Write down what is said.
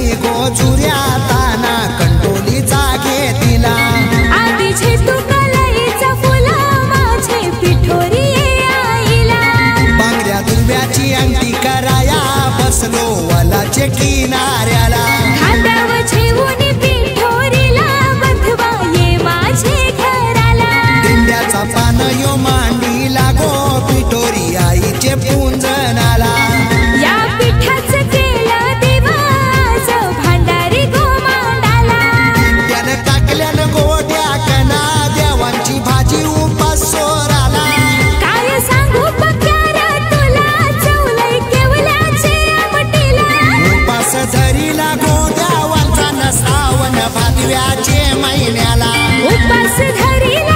ती गोजुऱ्या ताना कंटोली जागे तिला आधी तू कलाईचा फुला माझे पिठोरी आईला बांगड्या दुर्व्याची अंगठी कराया बसलो वलाचे किनाऱ्याला सावन भादव्याचे महिन्याला उपास धरीला।